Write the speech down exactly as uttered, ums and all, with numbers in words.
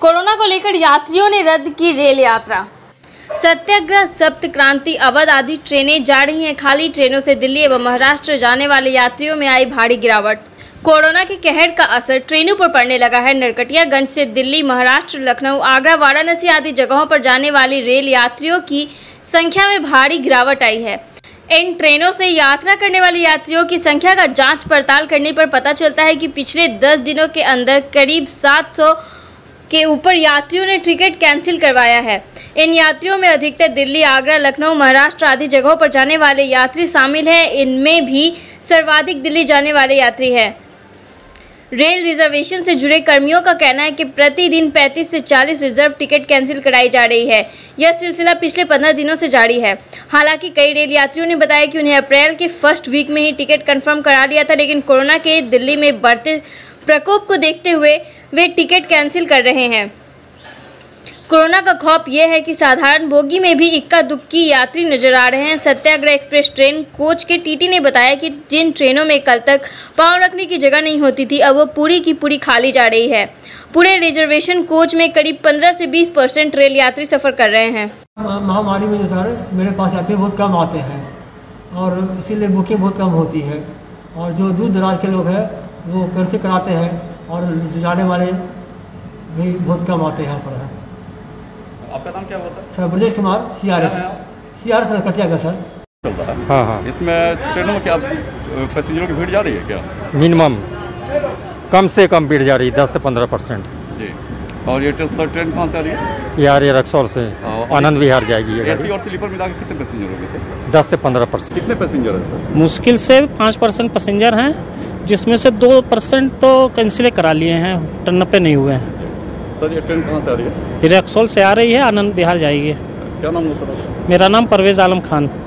Corona को लेकर यात्रियों ने रद्द की रेल यात्रा। सत्याग्रह, सप्तक्रांति, अवध आदि ट्रेनें जा रही हैं खाली। ट्रेनों से दिल्ली एवं महाराष्ट्र जाने वाले यात्रियों में आई भारी गिरावट। कोरोना के कहर का असर ट्रेनों पर पड़ने लगा है। नरकटियागंज से दिल्ली, महाराष्ट्र, लखनऊ, आगरा, वाराणसी आदि जगहों पर जाने वाली रेल यात्रियों की संख्या में भारी गिरावट आई है। इन ट्रेनों से यात्रा करने वाले यात्रियों की संख्या का जांच पड़ताल करने पर पता चलता है कि पिछले दस दिनों के अंदर करीब सात सौ के ऊपर यात्रियों ने टिकट कैंसिल करवाया है। इन यात्रियों में अधिकतर दिल्ली, आगरा, लखनऊ, महाराष्ट्र आदि जगहों पर जाने वाले यात्री शामिल हैं। इनमें भी सर्वाधिक दिल्ली जाने वाले यात्री हैं। रेल रिजर्वेशन से जुड़े कर्मियों का कहना है कि प्रतिदिन पैंतीस से चालीस रिजर्व टिकट कैंसिल कराई जा रही है। यह सिलसिला पिछले पंद्रह दिनों से जारी है। हालांकि कई रेल यात्रियों ने बताया कि उन्हें अप्रैल के फर्स्ट वीक में ही टिकट कंफर्म करा लिया था, लेकिन कोरोना के दिल्ली में बढ़ते प्रकोप को देखते हुए वे टिकट कैंसिल कर रहे हैं। कोरोना का खौफ यह है कि साधारण बोगी में भी इक्का दुक्की यात्री नजर आ रहे हैं। सत्याग्रह एक्सप्रेस ट्रेन कोच के टीटी ने बताया कि जिन ट्रेनों में कल तक पांव रखने की जगह नहीं होती थी, अब वो पूरी की पूरी खाली जा रही है। पूरे रिजर्वेशन कोच में करीब पंद्रह से बीस परसेंट रेल यात्री सफर कर रहे हैं। महामारी में जो सर मेरे पास यात्री बहुत कम आते हैं और इसीलिए बुकिंग बहुत कम होती है, और जो दूर दराज के लोग हैं वो कैंसिल कराते हैं, और जाने वाले भी बहुत कम आते हैं यहाँ पर। आपका नाम क्या हुआ sir? Sir Brijesh Kumar, CRS CRS Narkatiaganj sir. हाँ हाँ, इसमें ट्रेनों में क्या पैसेंजरों की भीड़ जा रही है? क्या मिनिमम कम से कम भीड़ जा रही है दस से पंद्रह परसेंट जी। और ये सर ट्रेन कहाँ से आ रही है? यार ये रक्सौल से आनंद विहार जाएगी। एसी और स्लीपर मिला के कितने पैसेंजर होंगे? दस से पंद्रह परसेंट। कितने पैसेंजर है सर? मुश्किल से पाँच परसेंट पैसेंजर हैं, जिसमें से दो परसेंट तो कैंसिल करा लिए हैं, टर्न पे नहीं हुए हैं। सर ये ट्रेन कहाँ से आ रही है? रक्सौल से आ रही है, आनंद विहार जाएगी। क्या नाम है सर? मेरा नाम परवेज आलम खान।